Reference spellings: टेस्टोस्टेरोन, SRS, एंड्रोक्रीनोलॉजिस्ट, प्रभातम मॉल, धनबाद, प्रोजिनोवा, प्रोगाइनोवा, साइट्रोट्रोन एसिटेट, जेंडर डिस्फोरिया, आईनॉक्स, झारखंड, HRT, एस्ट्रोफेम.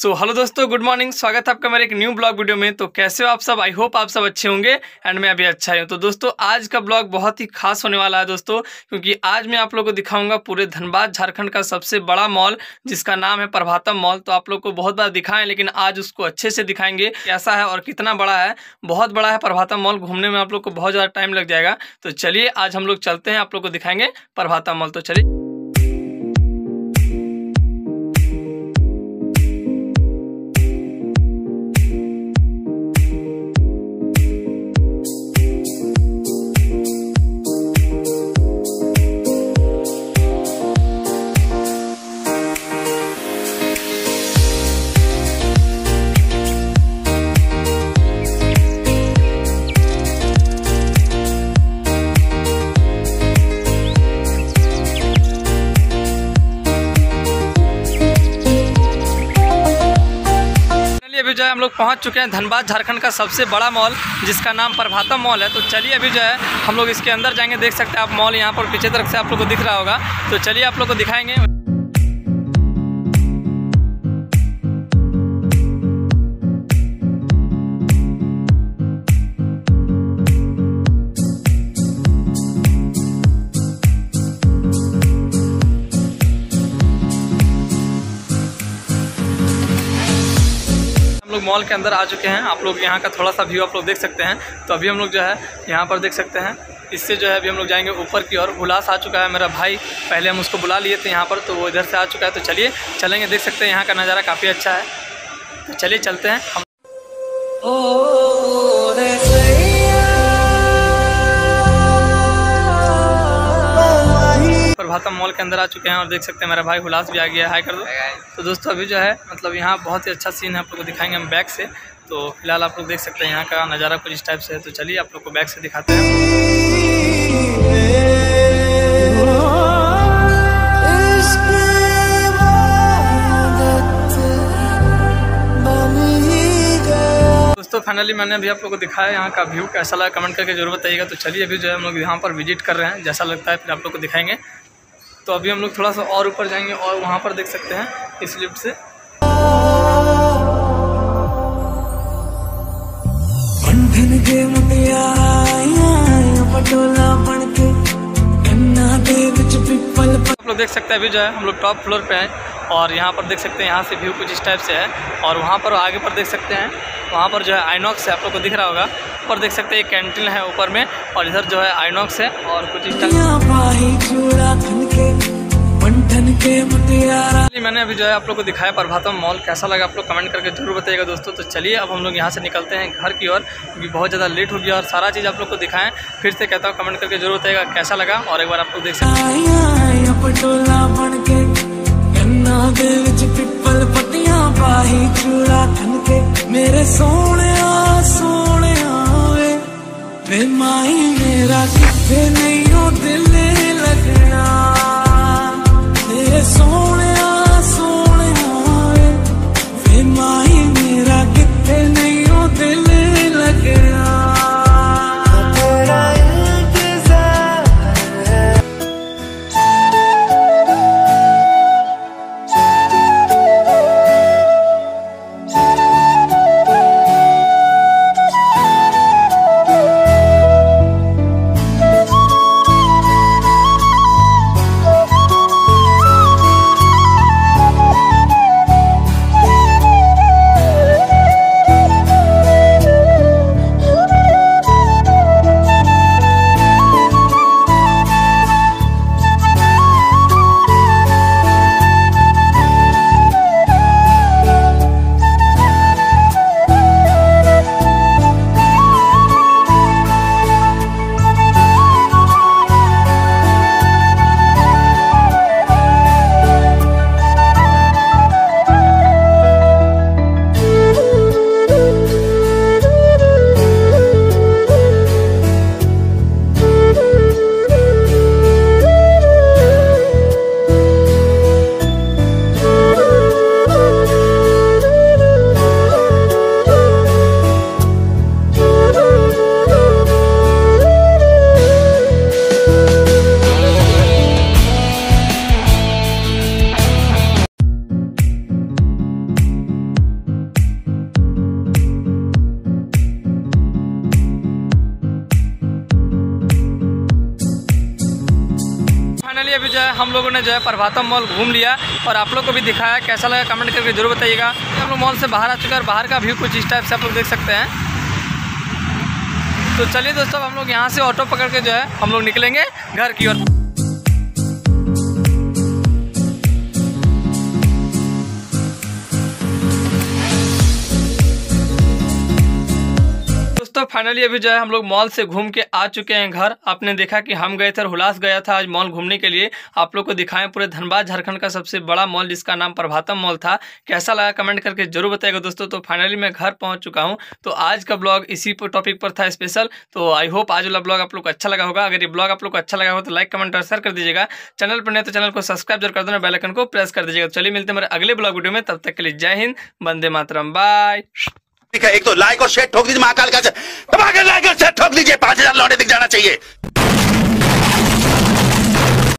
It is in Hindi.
सो हेलो दोस्तों, गुड मॉर्निंग। स्वागत है आपका मेरे एक न्यू ब्लॉग वीडियो में। तो कैसे हो आप सब? आई होप आप सब अच्छे होंगे एंड मैं अभी अच्छा ही हूँ। तो दोस्तों आज का ब्लॉग बहुत ही खास होने वाला है दोस्तों, क्योंकि आज मैं आप लोगों को दिखाऊंगा पूरे धनबाद झारखंड का सबसे बड़ा मॉल जिसका नाम है प्रभातम मॉल। तो आप लोग को बहुत बार दिखाएं, लेकिन आज उसको अच्छे से दिखाएंगे कैसा है और कितना बड़ा है। बहुत बड़ा है प्रभातम मॉल, घूमने में आप लोग को बहुत ज़्यादा टाइम लग जाएगा। तो चलिए आज हम लोग चलते हैं, आप लोग को दिखाएंगे प्रभातम मॉल। तो चलिए। अभी जो है हम लोग पहुंच चुके हैं धनबाद झारखंड का सबसे बड़ा मॉल जिसका नाम प्रभातम मॉल है। तो चलिए अभी जो है हम लोग इसके अंदर जाएंगे। देख सकते हैं आप मॉल यहां पर पीछे तरफ से आप लोग को दिख रहा होगा। तो चलिए आप लोग को दिखाएंगे। मॉल के अंदर आ चुके हैं। आप लोग यहाँ का थोड़ा सा व्यू आप लोग देख सकते हैं। तो अभी हम लोग जो है यहाँ पर देख सकते हैं, इससे जो है अभी हम लोग जाएंगे ऊपर की ओर। उल्लास आ चुका है मेरा भाई, पहले हम उसको बुला लिए थे यहाँ पर, तो वो इधर से आ चुका है। तो चलिए चलेंगे, देख सकते हैं यहाँ का नज़ारा काफ़ी अच्छा है। तो चलिए चलते हैं हम। प्रभातम मॉल के अंदर आ चुके हैं और देख सकते हैं मेरा भाई हुलास भी आ गया है। हाय कर दो। तो दोस्तों अभी जो है मतलब यहाँ बहुत ही अच्छा सीन है, आप लोग को दिखाएंगे हम बैक से। तो फिलहाल आप लोग देख सकते हैं यहाँ का नज़ारा कुछ इस टाइप से है। तो चलिए आप लोग को बैक से दिखाते हैं। दोस्तों फाइनली मैंने अभी आप लोगों को दिखाया यहाँ का व्यू, कैसा लगा कमेंट करके जरूर बताइएगा। तो चलिए अभी जो है हम लोग यहाँ पर विजिट कर रहे हैं, जैसा लगता है फिर आप लोग को दिखाएंगे। तो अभी हम लोग थोड़ा सा और ऊपर जाएंगे और वहाँ पर देख सकते हैं इस लिफ्ट से। आप लोग देख सकते हैं अभी जो है हम लोग टॉप फ्लोर पे हैं और यहाँ पर देख सकते हैं यहाँ से व्यू कुछ इस टाइप से है। और वहाँ पर आगे पर देख सकते हैं, वहाँ पर जो है आईनॉक्स है, आप लोग को दिख रहा होगा। ऊपर देख सकते हैं एक कैंटीन है ऊपर में, और इधर जो है आईनॉक्स है और कुछ इस टाइप। मैंने अभी जो है आप लोग को दिखाया प्रभातम मॉल, कैसा लगा आप लोग कमेंट करके जरूर बताइएगा दोस्तों। तो चलिए अब हम लोग यहाँ से निकलते हैं घर की ओर, क्योंकि बहुत ज़्यादा लेट हो गया और सारा चीज़ आप लोग को दिखाएं। फिर से कहता हूँ कमेंट करके जरूर बताइएगा कैसा लगा। और एक बार आप लोग देख सकते हैं पिपल पत्तियां पाही चूड़ा थनके मेरे सोने सोने वे माही मेरा किथे नहीं हो दिल लगना मेरे सोने सोने वे माही मेरा किथे नहीं हो दिल लगना। चलिए अभी जो है हम लोगों ने जो है प्रभातम मॉल घूम लिया और आप लोग को भी दिखाया, कैसा लगा कमेंट करके जरूर बताइएगा। हम लोग मॉल से बाहर आ चुके हैं और बाहर का व्यू कुछ इस टाइप से आप लोग देख सकते हैं। तो चलिए दोस्तों, हम लोग यहाँ से ऑटो पकड़ के जो है हम लोग निकलेंगे घर की ओर। दोस्तों फाइनली अभी जो है हम लोग मॉल से घूम के आ चुके हैं घर। आपने देखा कि हम गए थे और हुलास गया था आज मॉल घूमने के लिए। आप लोग को दिखाएं पूरे धनबाद झारखंड का सबसे बड़ा मॉल जिसका नाम प्रभातम मॉल था। कैसा लगा कमेंट करके जरूर बताइएगा दोस्तों। तो फाइनली मैं घर पहुंच चुका हूं। तो आज का ब्लॉग इसी टॉपिक पर था स्पेशल। तो आई होप आज वाला ब्लॉग आप लोग को अच्छा लगा होगा। अगर ये ब्लॉग आप लोग को अच्छा लगा हो तो लाइक कमेंट और शेयर कर दीजिएगा। चैनल पर नहीं तो चैनल को सब्सक्राइब जरूर कर देना, बेल आइकन को प्रेस कर दीजिएगा। चलिए मिलते हैं मेरे अगले ब्लॉग वीडियो में, तब तक के लिए जय हिंद, वंदे मातरम, बाय। एक तो लाइक और शेयर ठोक दीजिए, महाकाल का दबा के लाइक और शेयर ठोक लीजिए, 5000 लौटे दिख जाना चाहिए।